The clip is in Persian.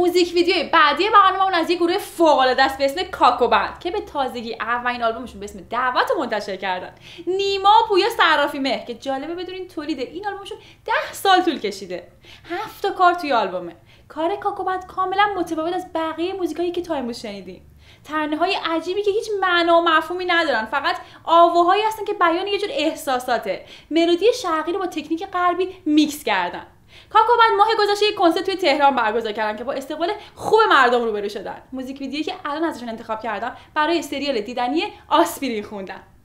موزیک ویدیوی بعدی برنامه‌مون از یک گروه فوق‌العاده است به اسم کاکو باند که به تازگی اولین آلبومشون به اسم دعوت منتشر کردن. نیما و پویا صرافی مه که جالبه بدونین تولید این آلبومشون 10 سال طول کشیده. 7 تا کار توی آلبومه. کار کاکو باند کاملا متفاوت از بقیه موزیکایی که تا امروز شنیدیم. ترانه‌های عجیبی که هیچ معنا و مفهومی ندارن، فقط آواهایی هستن که بیان یه جور احساساته. ملودی شرقی رو با تکنیک غربی میکس کردن. کاکو باند ماه گذشته یک کنسرت توی تهران برگزار کردن که با استقبال خوب مردم روبرو شدن. موزیک ویدیویی که الان ازشون انتخاب کردم برای سریال دیدنی آسپرین خوندن.